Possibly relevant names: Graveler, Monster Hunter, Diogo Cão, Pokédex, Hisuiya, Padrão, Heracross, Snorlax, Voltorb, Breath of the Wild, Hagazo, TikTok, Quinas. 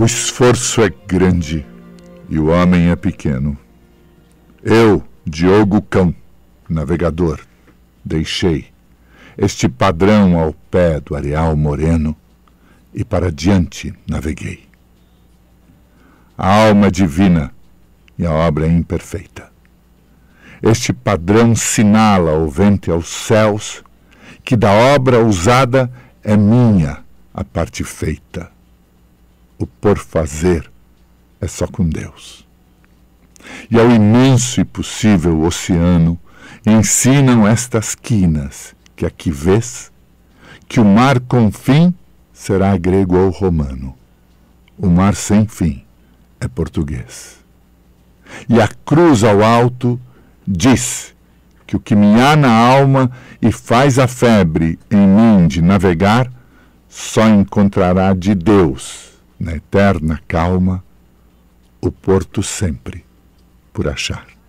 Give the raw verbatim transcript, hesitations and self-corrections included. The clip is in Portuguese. O esforço é grande e o homem é pequeno. Eu, Diogo Cão, navegador, deixei este padrão ao pé do areal moreno e para diante naveguei. A alma é divina e a obra é imperfeita. Este padrão sinala ao vento e aos céus que da obra usada é minha a parte feita. O porfazer é só com Deus. E ao imenso e possível oceano ensinam estas quinas que aqui vês, que o mar com fim será grego ou romano. O mar sem fim é português. E a cruz ao alto diz que o que me há na alma e faz a febre em mim de navegar só encontrará de Deus, na eterna calma, o porto sempre por achar.